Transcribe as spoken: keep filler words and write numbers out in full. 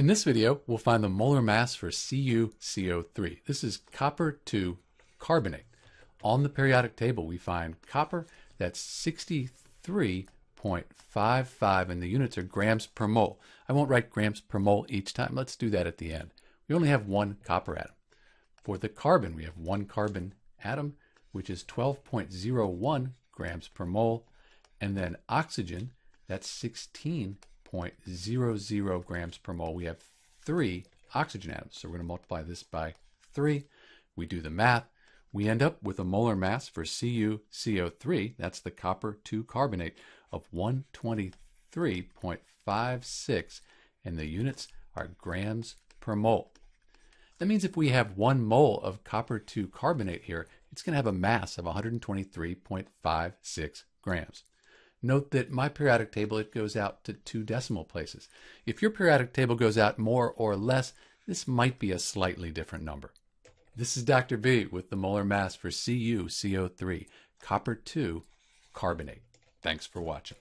In this video, we'll find the molar mass for C u C O three. This is copper two carbonate. On the periodic table, we find copper, that's sixty-three point five five, and the units are grams per mole. I won't write grams per mole each time. Let's do that at the end. We only have one copper atom. For the carbon, we have one carbon atom, which is twelve point zero one grams per mole. And then oxygen, that's sixteen point zero zero grams per mole. We have three oxygen atoms, so we're going to multiply this by three. We do the math. We end up with a molar mass for C u C O three, that's the copper two carbonate, of one hundred twenty-three point five six, and the units are grams per mole. That means if we have one mole of copper two carbonate here, it's going to have a mass of one hundred twenty-three point five six grams. Note that my periodic table, it goes out to two decimal places. If your periodic table goes out more or less, this might be a slightly different number. This is Doctor B with the molar mass for C u C O three, copper two carbonate. Thanks for watching.